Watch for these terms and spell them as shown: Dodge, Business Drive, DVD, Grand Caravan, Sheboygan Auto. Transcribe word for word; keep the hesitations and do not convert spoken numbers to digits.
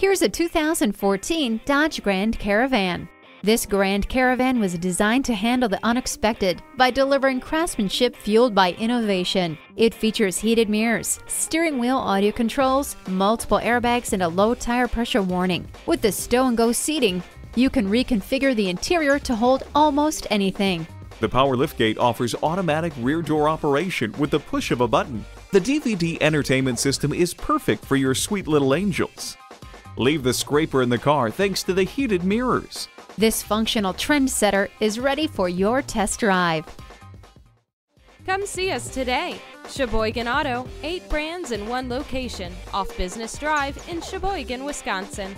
Here's a two thousand fourteen Dodge Grand Caravan. This Grand Caravan was designed to handle the unexpected by delivering craftsmanship fueled by innovation. It features heated mirrors, steering wheel audio controls, multiple airbags, and a low tire pressure warning. With the stow-and-go seating, you can reconfigure the interior to hold almost anything. The power liftgate offers automatic rear door operation with the push of a button. The D V D entertainment system is perfect for your sweet little angels. Leave the scraper in the car thanks to the heated mirrors. This functional trendsetter is ready for your test drive. Come see us today. Sheboygan Auto, eight brands in one location, off Business Drive in Sheboygan, Wisconsin.